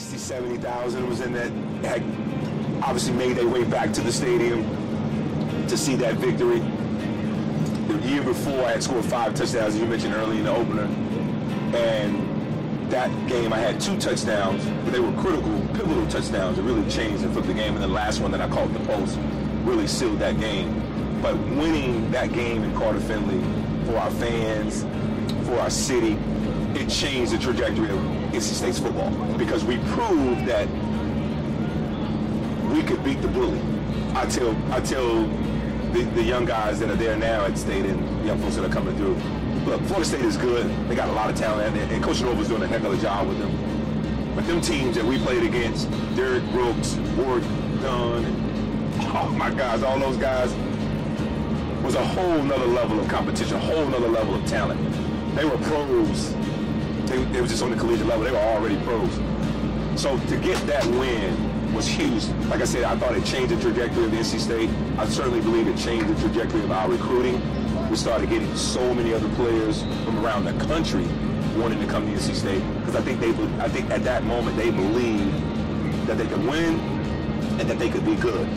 60,000, 70,000 was in that, had obviously made their way back to the stadium to see that victory. The year before, I had scored 5 touchdowns, as you mentioned early in the opener. And that game, I had 2 touchdowns, but they were critical, pivotal touchdowns. It really changed and flipped the game. And the last one that I caught in the post really sealed that game. But winning that game in Carter-Finley for our fans, for our city, it changed the trajectory of NC State's football, because we proved that we could beat the bully. I tell the young guys that are there now at State and young folks that are coming through, look, Florida State is good. They got a lot of talent, and Coach Nova's doing a heck of a job with them. But them teams that we played against, Derrick Brooks, Ward, Dunn, oh my gosh, all those guys, was a whole nother level of competition, a whole nother level of talent. They were pros. They were just on the collegiate level. They were already pros. So to get that win was huge. Like I said, I thought it changed the trajectory of NC State. I certainly believe it changed the trajectory of our recruiting. We started getting so many other players from around the country wanting to come to NC State, because I think at that moment they believed that they could win and that they could be good.